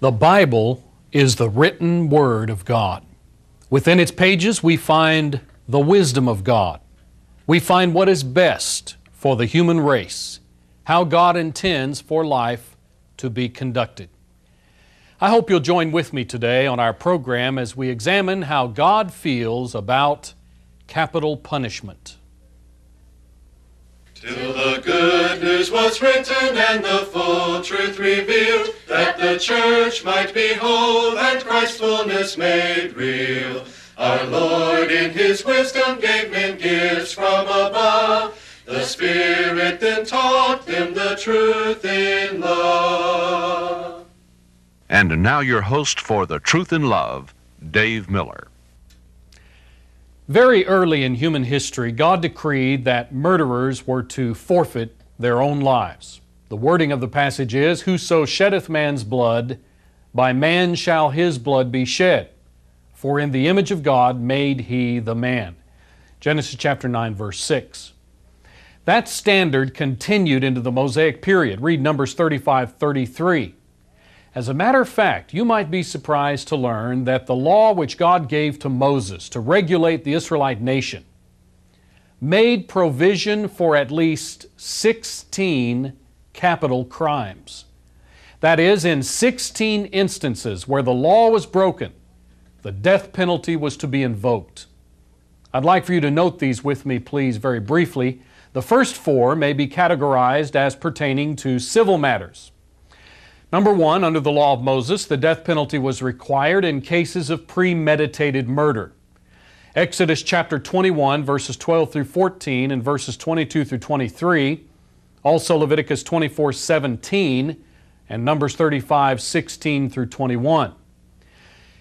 The Bible is the written Word of God. Within its pages, we find the wisdom of God. We find what is best for the human race, how God intends for life to be conducted. I hope you'll join with me today on our program as we examine how God feels about capital punishment. Till the good news was written and the full truth revealed, that the church might be whole and Christ's fullness made real. Our Lord in His wisdom gave men gifts from above. The Spirit then taught them the truth in love. And now your host for The Truth in Love, Dave Miller. Very early in human history, God decreed that murderers were to forfeit their own lives. The wording of the passage is, "Whoso sheddeth man's blood, by man shall his blood be shed. For in the image of God made he the man." Genesis chapter 9, verse 6. That standard continued into the Mosaic period. Read Numbers 35:33. As a matter of fact, you might be surprised to learn that the law which God gave to Moses to regulate the Israelite nation made provision for at least 16 capital crimes. That is, in 16 instances where the law was broken, the death penalty was to be invoked. I'd like for you to note these with me, please, very briefly. The first four may be categorized as pertaining to civil matters. Number one, under the law of Moses, the death penalty was required in cases of premeditated murder. Exodus chapter 21, verses 12 through 14 and verses 22 through 23, also Leviticus 24:17 and Numbers 35:16 through 21.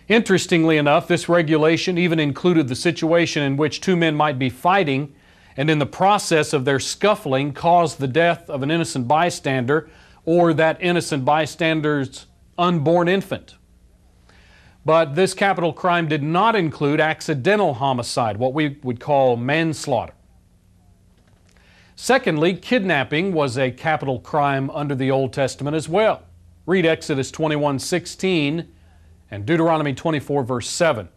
Interestingly enough, this regulation even included the situation in which two men might be fighting and in the process of their scuffling cause the death of an innocent bystander or that innocent bystander's unborn infant. But this capital crime did not include accidental homicide, what we would call manslaughter. Secondly, kidnapping was a capital crime under the Old Testament as well. Read Exodus 21:16 and Deuteronomy 24, verse 7.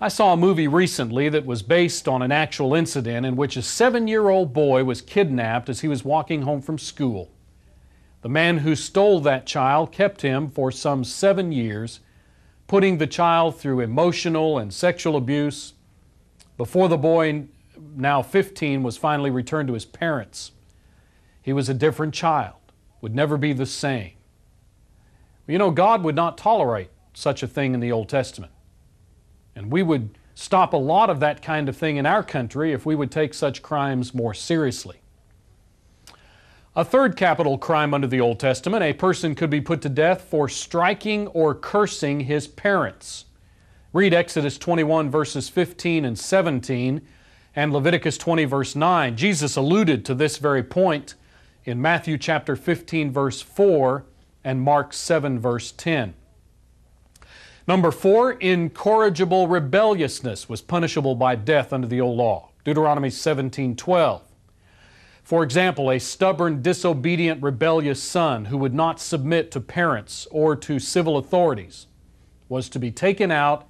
I saw a movie recently that was based on an actual incident in which a 7-year-old boy was kidnapped as he was walking home from school. The man who stole that child kept him for some 7 years, putting the child through emotional and sexual abuse before the boy, now 15, was finally returned to his parents. He was a different child, would never be the same. You know, God would not tolerate such a thing in the Old Testament. And we would stop a lot of that kind of thing in our country if we would take such crimes more seriously. A third capital crime under the Old Testament, a person could be put to death for striking or cursing his parents. Read Exodus 21, verses 15 and 17, and Leviticus 20, verse 9. Jesus alluded to this very point in Matthew chapter 15, verse 4, and Mark 7, verse 10. Number four, incorrigible rebelliousness was punishable by death under the old law. Deuteronomy 17:12. For example, a stubborn, disobedient, rebellious son who would not submit to parents or to civil authorities was to be taken out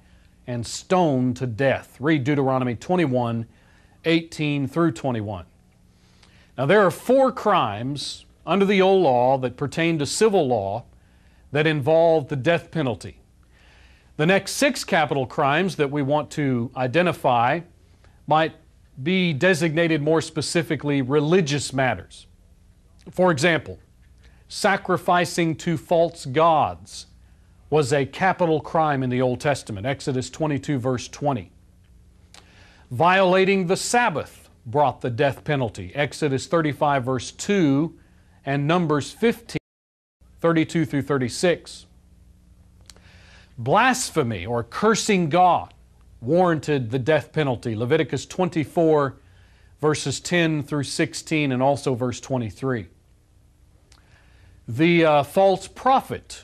and stoned to death. Read Deuteronomy 21, 18 through 21. Now, there are four crimes under the old law that pertain to civil law that involve the death penalty. The next six capital crimes that we want to identify might be designated more specifically religious matters. For example, sacrificing to false gods was a capital crime in the Old Testament, Exodus 22, verse 20. Violating the Sabbath brought the death penalty, Exodus 35, verse 2, and Numbers 15, 32 through 36. Blasphemy or cursing God warranted the death penalty, Leviticus 24, verses 10 through 16, and also verse 23. The false prophet,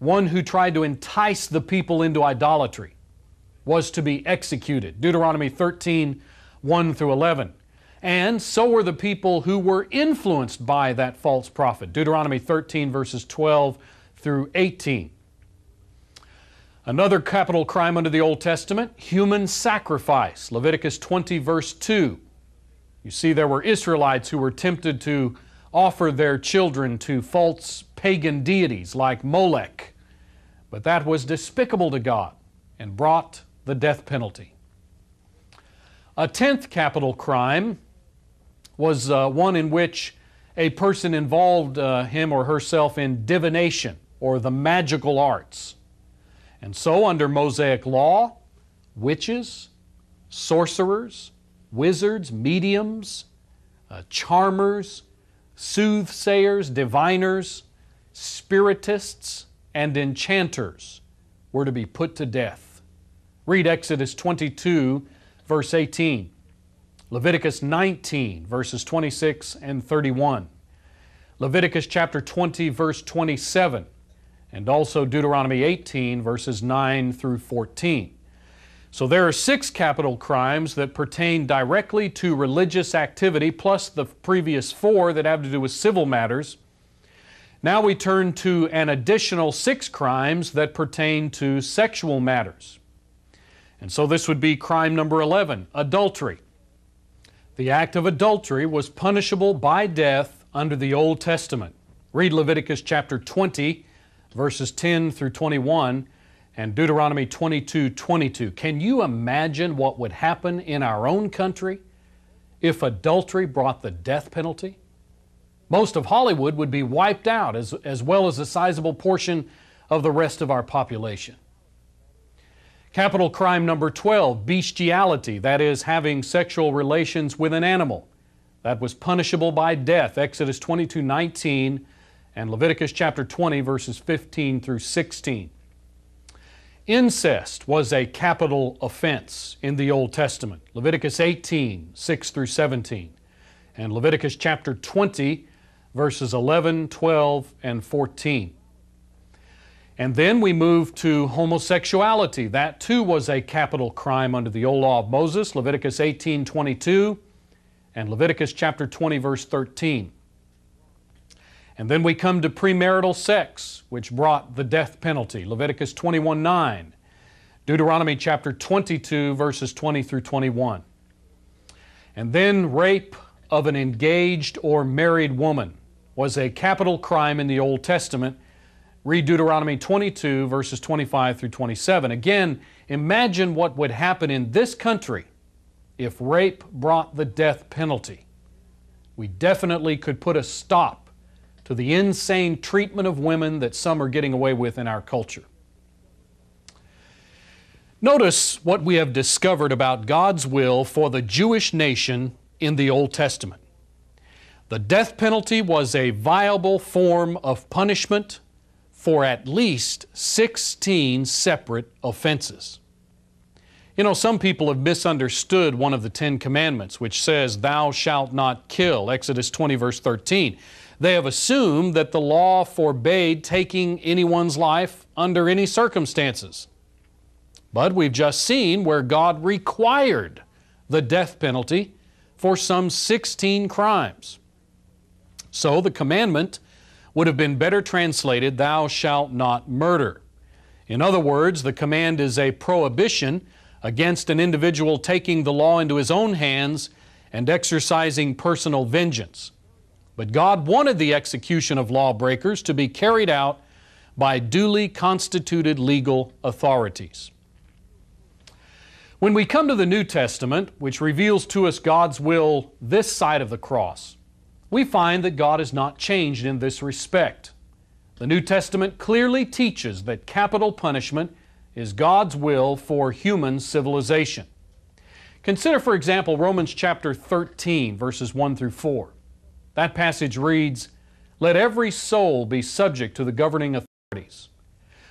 one who tried to entice the people into idolatry, was to be executed, Deuteronomy 13, 1 through 11. And so were the people who were influenced by that false prophet, Deuteronomy 13, verses 12 through 18. Another capital crime under the Old Testament, human sacrifice. Leviticus 20, verse 2. You see, there were Israelites who were tempted to offer their children to false pagan deities like Molech, but that was despicable to God and brought the death penalty. A 10th capital crime was one in which a person involved him or herself in divination or the magical arts. And so under Mosaic law, witches, sorcerers, wizards, mediums, charmers, soothsayers, diviners, spiritists, and enchanters were to be put to death. Read Exodus 22, verse 18, Leviticus 19, verses 26 and 31, Leviticus chapter 20, verse 27, and also Deuteronomy 18, verses 9 through 14. So there are 6 capital crimes that pertain directly to religious activity, plus the previous 4 that have to do with civil matters. Now we turn to an additional 6 crimes that pertain to sexual matters. And so this would be crime number 11, adultery. The act of adultery was punishable by death under the Old Testament. Read Leviticus chapter 20, verses 10 through 21, and Deuteronomy 22, 22. Can you imagine what would happen in our own country if adultery brought the death penalty? Most of Hollywood would be wiped out, as well as a sizable portion of the rest of our population. Capital crime number 12, bestiality, that is, having sexual relations with an animal. That was punishable by death, Exodus 22, 19, and Leviticus chapter 20, verses 15 through 16. Incest was a capital offense in the Old Testament, Leviticus 18, 6 through 17, and Leviticus chapter 20, verses 11, 12, and 14. And then we move to homosexuality. That too was a capital crime under the old law of Moses, Leviticus 18, 22, and Leviticus chapter 20, verse 13. And then we come to premarital sex, which brought the death penalty, Leviticus 21, 9, Deuteronomy chapter 22, verses 20 through 21. And then rape of an engaged or married woman was a capital crime in the Old Testament. Read Deuteronomy 22, verses 25 through 27. Again, imagine what would happen in this country if rape brought the death penalty. We definitely could put a stop to the insane treatment of women that some are getting away with in our culture. Notice what we have discovered about God's will for the Jewish nation in the Old Testament. The death penalty was a viable form of punishment for at least 16 separate offenses. You know, some people have misunderstood one of the 10 commandments, which says, "Thou shalt not kill," Exodus 20, verse 13. They have assumed that the law forbade taking anyone's life under any circumstances. But we've just seen where God required the death penalty for some 16 crimes. So the commandment would have been better translated, "Thou shalt not murder." In other words, the command is a prohibition against an individual taking the law into his own hands and exercising personal vengeance. But God wanted the execution of lawbreakers to be carried out by duly constituted legal authorities. When we come to the New Testament, which reveals to us God's will this side of the cross, we find that God has not changed in this respect. The New Testament clearly teaches that capital punishment is God's will for human civilization. Consider, for example, Romans chapter 13, verses 1 through 4. That passage reads, "Let every soul be subject to the governing authorities,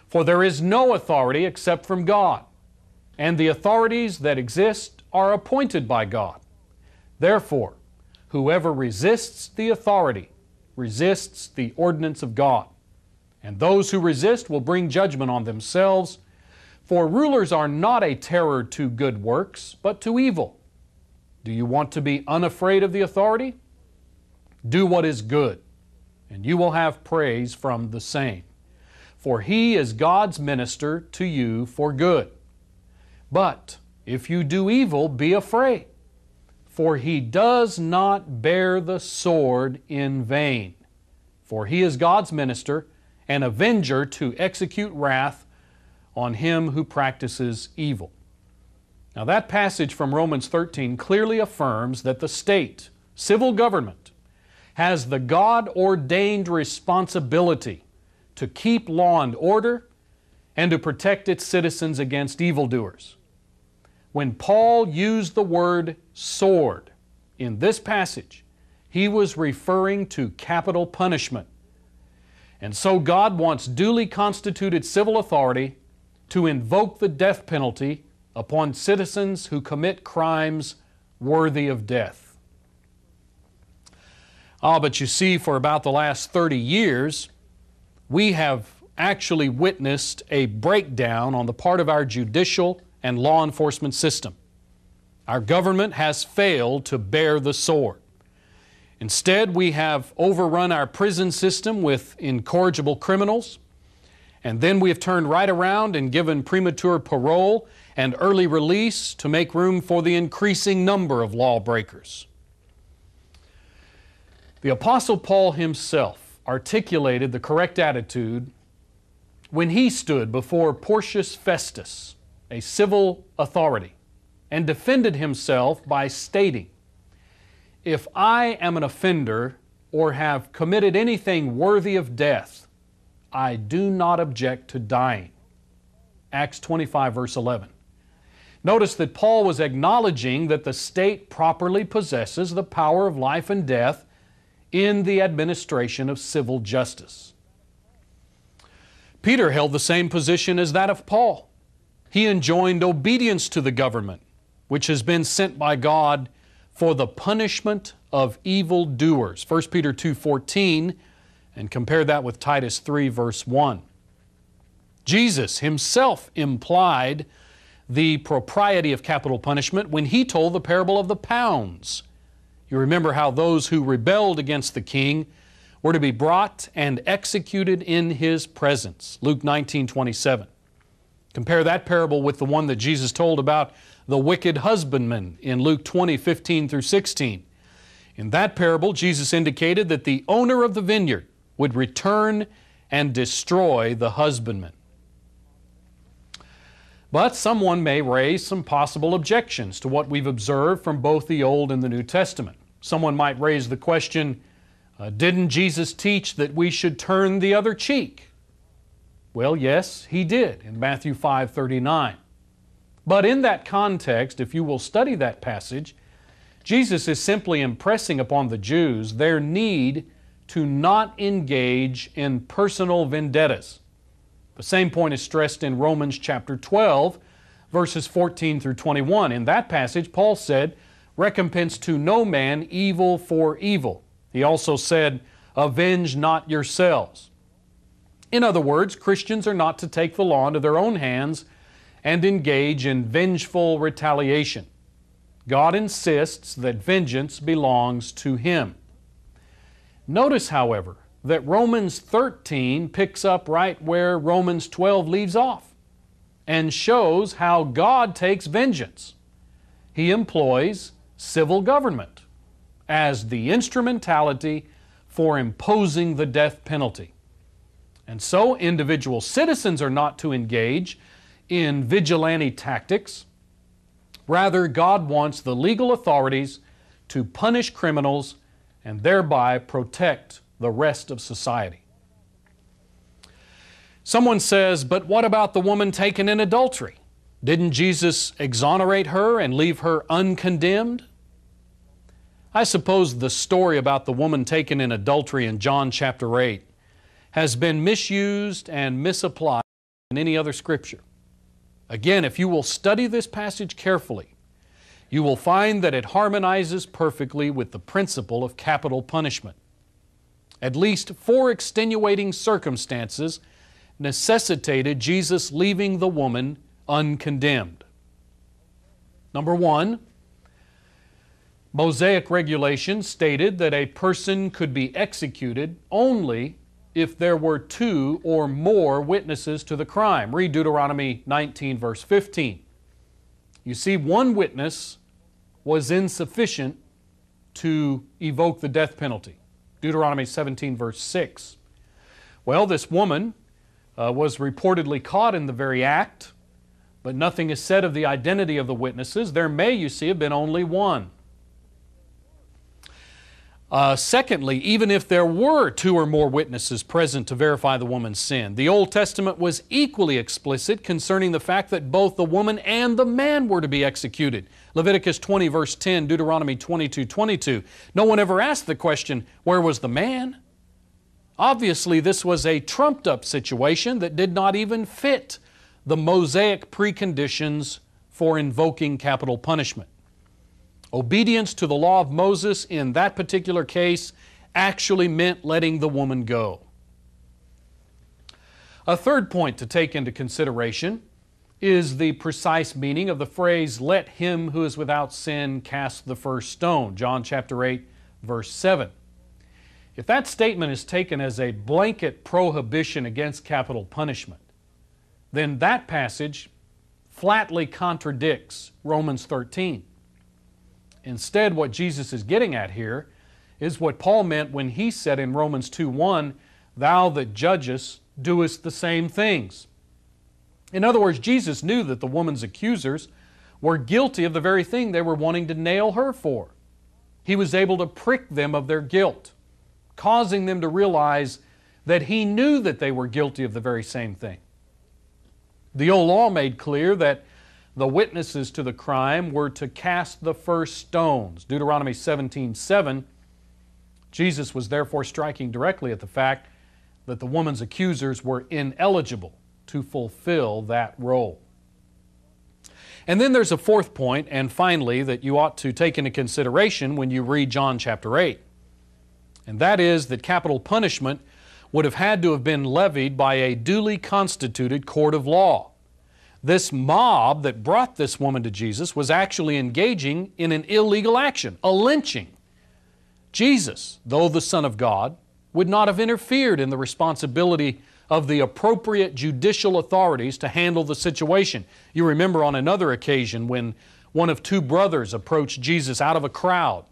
for there is no authority except from God, and the authorities that exist are appointed by God. Therefore, whoever resists the authority resists the ordinance of God, and those who resist will bring judgment on themselves. For rulers are not a terror to good works, but to evil. Do you want to be unafraid of the authority? Do what is good, and you will have praise from the same. for he is God's minister to you for good. But if you do evil, be afraid, for he does not bear the sword in vain. For he is God's minister, an avenger to execute wrath on him who practices evil." Now that passage from Romans 13 clearly affirms that the state, civil government, has the God-ordained responsibility to keep law and order and to protect its citizens against evildoers. When Paul used the word sword in this passage, he was referring to capital punishment. And so God wants duly constituted civil authority to invoke the death penalty upon citizens who commit crimes worthy of death. But you see, for about the last 30 years, we have actually witnessed a breakdown on the part of our judicial and law enforcement system. Our government has failed to bear the sword. Instead, we have overrun our prison system with incorrigible criminals, and then we have turned right around and given premature parole and early release to make room for the increasing number of lawbreakers. The Apostle Paul himself articulated the correct attitude when he stood before Porcius Festus, a civil authority, and defended himself by stating, "If I am an offender or have committed anything worthy of death, I do not object to dying." Acts 25, verse 11. Notice that Paul was acknowledging that the state properly possesses the power of life and death in the administration of civil justice. Peter held the same position as that of Paul. He enjoined obedience to the government, which has been sent by God for the punishment of evildoers. 1 Peter 2:14, and compare that with Titus 3, verse 1. Jesus himself implied the propriety of capital punishment when he told the parable of the pounds. You remember how those who rebelled against the king were to be brought and executed in his presence. Luke 19:27. Compare that parable with the one that Jesus told about the wicked husbandman in Luke 20:15-16. In that parable, Jesus indicated that the owner of the vineyard would return and destroy the husbandman. But someone may raise some possible objections to what we've observed from both the Old and the New Testament. Someone might raise the question, didn't Jesus teach that we should turn the other cheek? Well, yes, he did in Matthew 5:39. But in that context, if you will study that passage, Jesus is simply impressing upon the Jews their need to not engage in personal vendettas. The same point is stressed in Romans chapter 12, verses 14-21. In that passage, Paul said, "Recompense to no man evil for evil." He also said, "Avenge not yourselves." In other words, Christians are not to take the law into their own hands and engage in vengeful retaliation. God insists that vengeance belongs to Him. Notice, however, that Romans 13 picks up right where Romans 12 leaves off and shows how God takes vengeance. He employs civil government as the instrumentality for imposing the death penalty. And so individual citizens are not to engage in vigilante tactics. Rather, God wants the legal authorities to punish criminals and thereby protect the rest of society. Someone says, "But what about the woman taken in adultery? Didn't Jesus exonerate her and leave her uncondemned?" I suppose the story about the woman taken in adultery in John chapter 8 has been misused and misapplied in any other scripture. Again, if you will study this passage carefully, you will find that it harmonizes perfectly with the principle of capital punishment. At least four extenuating circumstances necessitated Jesus leaving the woman uncondemned. Number one, Mosaic regulations stated that a person could be executed only if there were two or more witnesses to the crime. Read Deuteronomy 19, verse 15. You see, one witness was insufficient to evoke the death penalty. Deuteronomy 17, verse 6. Well, this woman was reportedly caught in the very act, but nothing is said of the identity of the witnesses. There may, you see, have been only one. Secondly, even if there were two or more witnesses present to verify the woman's sin, the Old Testament was equally explicit concerning the fact that both the woman and the man were to be executed. Leviticus 20, verse 10, Deuteronomy 22, 22. No one ever asked the question, where was the man? Obviously, this was a trumped-up situation that did not even fit the Mosaic preconditions for invoking capital punishment. Obedience to the law of Moses in that particular case actually meant letting the woman go. A third point to take into consideration is the precise meaning of the phrase, let him who is without sin cast the first stone, John chapter 8, verse 7. If that statement is taken as a blanket prohibition against capital punishment, then that passage flatly contradicts Romans 13. Instead, what Jesus is getting at here is what Paul meant when he said in Romans 2:1, thou that judgest doest the same things. In other words, Jesus knew that the woman's accusers were guilty of the very thing they were wanting to nail her for. He was able to prick them of their guilt, causing them to realize that he knew that they were guilty of the very same thing. The old law made clear that the witnesses to the crime were to cast the first stones. Deuteronomy 17:7. Jesus was therefore striking directly at the fact that the woman's accusers were ineligible to fulfill that role. And then there's a fourth point, and finally, that you ought to take into consideration when you read John chapter 8. And that is that capital punishment would have had to have been levied by a duly constituted court of law. This mob that brought this woman to Jesus was actually engaging in an illegal action, a lynching. Jesus, though the Son of God, would not have interfered in the responsibility of the appropriate judicial authorities to handle the situation. You remember on another occasion when one of two brothers approached Jesus out of a crowd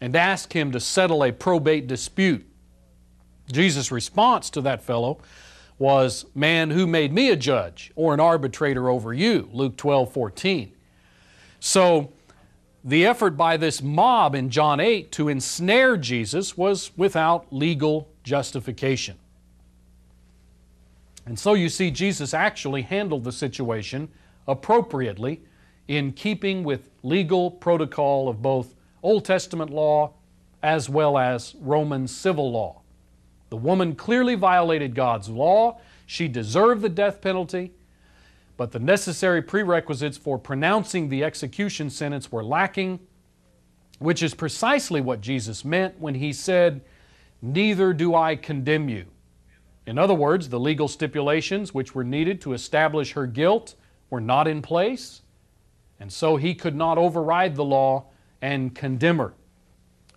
and asked him to settle a probate dispute. Jesus' response to that fellow was, man, who made me a judge or an arbitrator over you? Luke 12:14. So the effort by this mob in John 8 to ensnare Jesus was without legal justification. And so you see, Jesus actually handled the situation appropriately in keeping with legal protocol of both Old Testament law as well as Roman civil law. The woman clearly violated God's law. She deserved the death penalty, but the necessary prerequisites for pronouncing the execution sentence were lacking, which is precisely what Jesus meant when he said, neither do I condemn you. In other words, the legal stipulations which were needed to establish her guilt were not in place, and so he could not override the law and condemn her.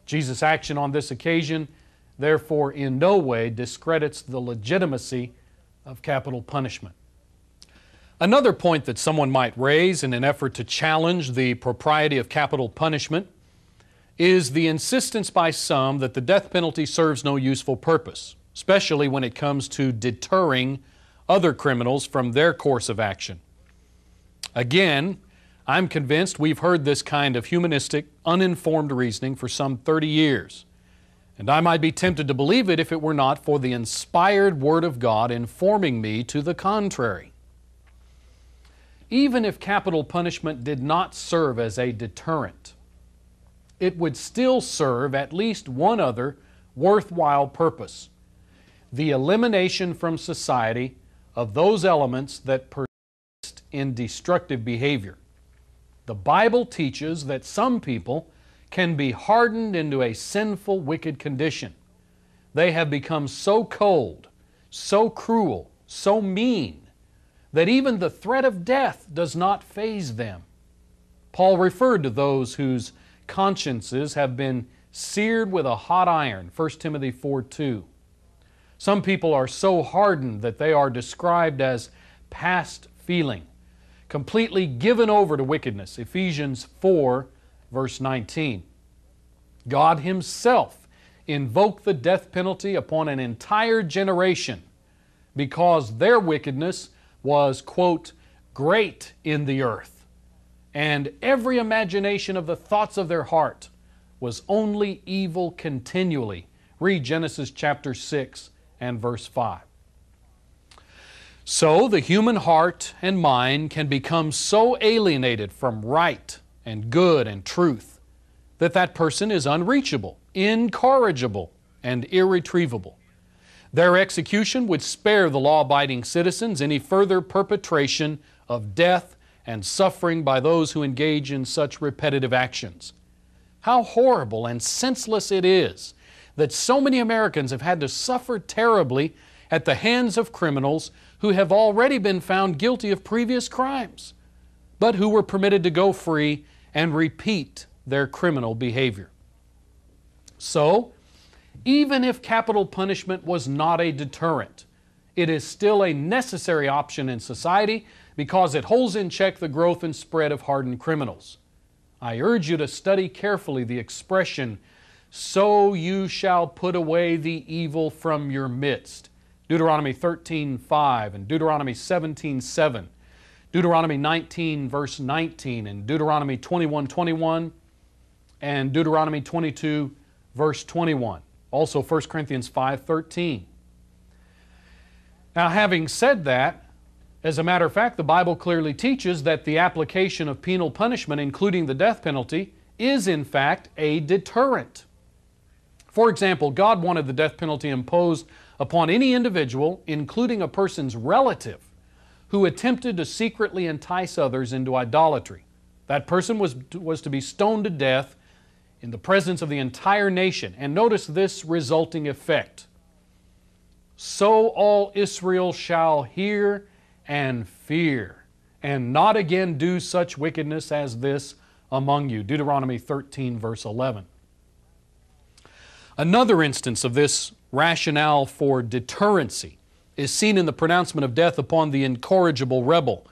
Jesus' action on this occasion therefore in no way discredits the legitimacy of capital punishment. Another point that someone might raise in an effort to challenge the propriety of capital punishment is the insistence by some that the death penalty serves no useful purpose, especially when it comes to deterring other criminals from their course of action. Again, I'm convinced we've heard this kind of humanistic, uninformed reasoning for some 30 years. And I might be tempted to believe it if it were not for the inspired Word of God informing me to the contrary. Even if capital punishment did not serve as a deterrent, it would still serve at least one other worthwhile purpose: the elimination from society of those elements that persist in destructive behavior. The Bible teaches that some people can be hardened into a sinful, wicked condition. They have become so cold, so cruel, so mean, that even the threat of death does not faze them. Paul referred to those whose consciences have been seared with a hot iron, 1 Timothy 4:2. Some people are so hardened that they are described as past feeling, completely given over to wickedness. Ephesians 4, verse 19. God Himself invoked the death penalty upon an entire generation because their wickedness was, quote, great in the earth, and every imagination of the thoughts of their heart was only evil continually. Read Genesis chapter 6 and verse 5. So the human heart and mind can become so alienated from right and good and truth that that person is unreachable, incorrigible, and irretrievable. Their execution would spare the law-abiding citizens any further perpetration of death and suffering by those who engage in such repetitive actions. How horrible and senseless it is that so many Americans have had to suffer terribly at the hands of criminals who have already been found guilty of previous crimes, but who were permitted to go free and repeat their criminal behavior. So, even if capital punishment was not a deterrent, it is still a necessary option in society because it holds in check the growth and spread of hardened criminals. I urge you to study carefully the expression, "So you shall put away the evil from your midst." Deuteronomy 13:5 and Deuteronomy 17:7, Deuteronomy 19 verse 19 and Deuteronomy 21:21 and Deuteronomy 22 verse 21. Also 1 Corinthians 5:13. Now having said that, as a matter of fact, the Bible clearly teaches that the application of penal punishment, including the death penalty, is in fact a deterrent. For example, God wanted the death penalty imposed upon any individual, including a person's relative, who attempted to secretly entice others into idolatry. That person was to be stoned to death in the presence of the entire nation. And notice this resulting effect. So all Israel shall hear and fear, and not again do such wickedness as this among you. Deuteronomy 13, verse 11. Another instance of this rationale for deterrency is seen in the pronouncement of death upon the incorrigible rebel.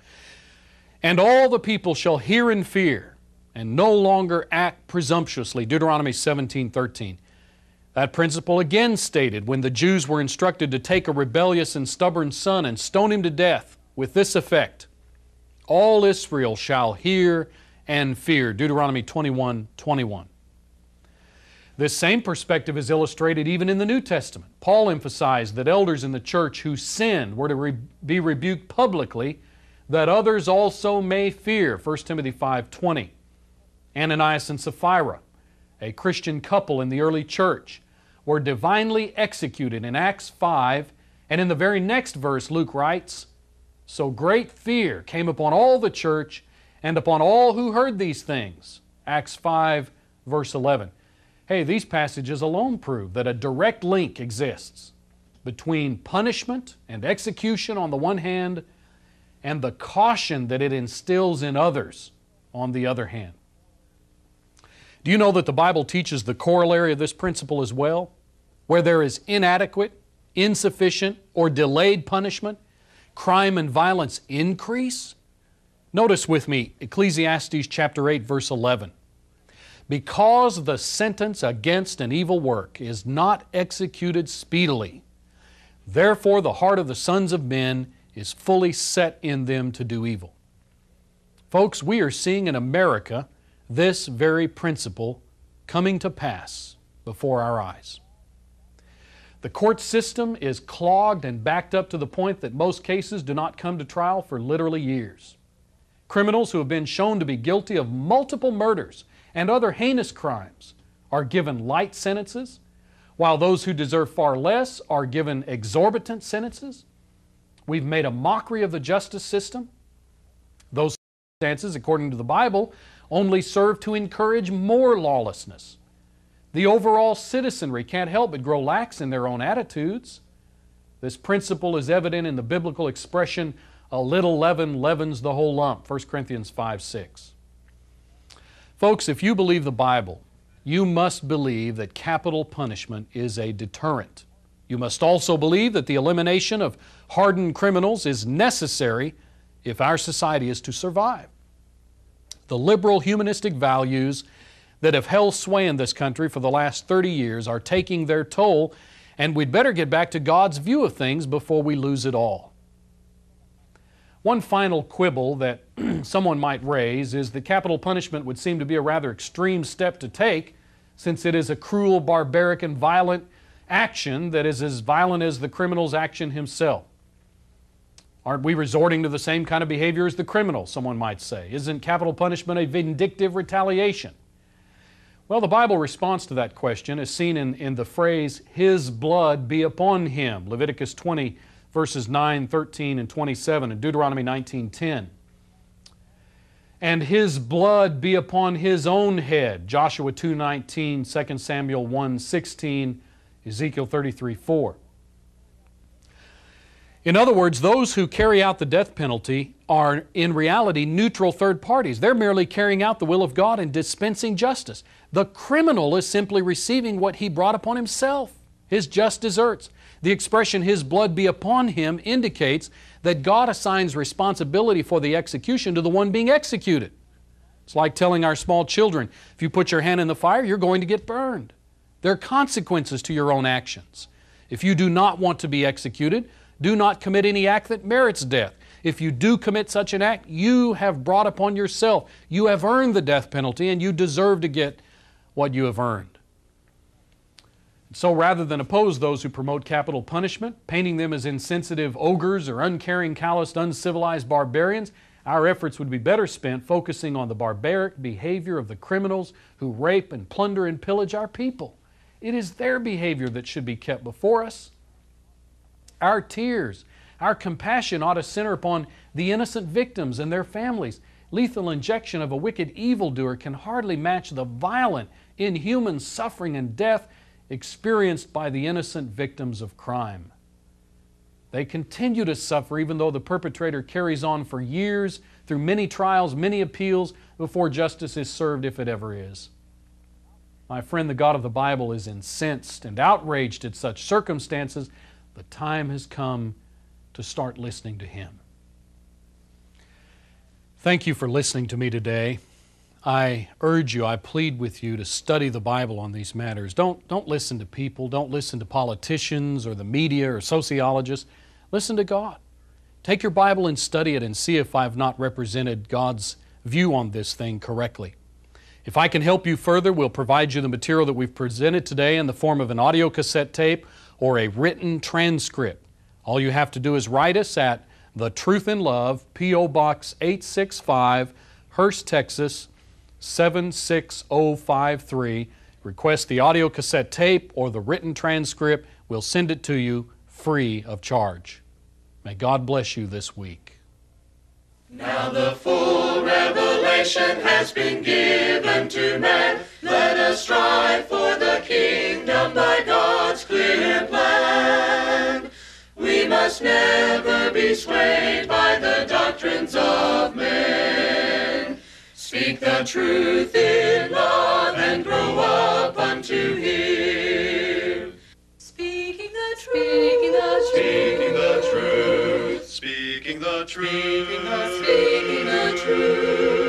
And all the people shall hear and fear and no longer act presumptuously. Deuteronomy 17:13. That principle again stated when the Jews were instructed to take a rebellious and stubborn son and stone him to death with this effect. All Israel shall hear and fear. Deuteronomy 21:21. This same perspective is illustrated even in the New Testament. Paul emphasized that elders in the church who sinned were to be rebuked publicly, that others also may fear. 1 Timothy 5:20. Ananias and Sapphira, a Christian couple in the early church, were divinely executed in Acts 5, and in the very next verse Luke writes, "So great fear came upon all the church and upon all who heard these things." Acts 5, verse 11. Hey, these passages alone prove that a direct link exists between punishment and execution on the one hand and the caution that it instills in others on the other hand. Do you know that the Bible teaches the corollary of this principle as well? Where there is inadequate, insufficient, or delayed punishment, crime and violence increase? Notice with me Ecclesiastes chapter 8, verse 11. Because the sentence against an evil work is not executed speedily, therefore the heart of the sons of men is fully set in them to do evil. Folks, we are seeing in America this very principle coming to pass before our eyes. The court system is clogged and backed up to the point that most cases do not come to trial for literally years. Criminals who have been shown to be guilty of multiple murders and other heinous crimes are given light sentences, while those who deserve far less are given exorbitant sentences. We've made a mockery of the justice system. Those circumstances, according to the Bible, only serve to encourage more lawlessness. The overall citizenry can't help but grow lax in their own attitudes. This principle is evident in the biblical expression, "A little leaven leavens the whole lump," 1 Corinthians 5:6. Folks, if you believe the Bible, you must believe that capital punishment is a deterrent. You must also believe that the elimination of hardened criminals is necessary if our society is to survive. The liberal humanistic values that have held sway in this country for the last 30 years are taking their toll, and we'd better get back to God's view of things before we lose it all. One final quibble that someone might raise is that capital punishment would seem to be a rather extreme step to take, since it is a cruel, barbaric, and violent action that is as violent as the criminal's action himself. Aren't we resorting to the same kind of behavior as the criminal, someone might say? Isn't capital punishment a vindictive retaliation? Well, the Bible response to that question is seen in the phrase, His blood be upon him, Leviticus 20, verses 9, 13, and 27, and Deuteronomy 19, 10. And His blood be upon his own head, Joshua 2, 19, 2 Samuel 1, 16, Ezekiel 33, 4. In other words, those who carry out the death penalty are in reality neutral third parties. They're merely carrying out the will of God and dispensing justice. The criminal is simply receiving what he brought upon himself, his just deserts. The expression, His blood be upon him, indicates that God assigns responsibility for the execution to the one being executed. It's like telling our small children, if you put your hand in the fire, you're going to get burned. There are consequences to your own actions. If you do not want to be executed, do not commit any act that merits death. If you do commit such an act, you have brought upon yourself. You have earned the death penalty, and you deserve to get what you have earned. So rather than oppose those who promote capital punishment, painting them as insensitive ogres or uncaring, calloused, uncivilized barbarians, our efforts would be better spent focusing on the barbaric behavior of the criminals who rape and plunder and pillage our people. It is their behavior that should be kept before us. Our tears, our compassion ought to center upon the innocent victims and their families. Lethal injection of a wicked evildoer can hardly match the violent, inhuman suffering and death experienced by the innocent victims of crime. They continue to suffer even though the perpetrator carries on for years through many trials, many appeals, before justice is served, if it ever is. My friend, the God of the Bible is incensed and outraged at such circumstances. The time has come to start listening to Him. Thank you for listening to me today. I urge you, I plead with you to study the Bible on these matters. Don't listen to people. Don't listen to politicians or the media or sociologists. Listen to God. Take your Bible and study it and see if I've not represented God's view on this thing correctly. If I can help you further, we'll provide you the material that we've presented today in the form of an audio cassette tape or a written transcript. All you have to do is write us at The Truth in Love, P.O. Box 865, Hearst, Texas, 76053. Request the audio cassette tape or the written transcript. We'll send it to you free of charge. May God bless you this week. Now the full revelation has been given to man. Let us strive for the kingdom by God's clear plan. We must never be swayed by the doctrines of men. Speak the truth in love and grow up unto Him. Speaking the truth, speaking the truth, speaking the truth. Speaking the truth, speaking the truth.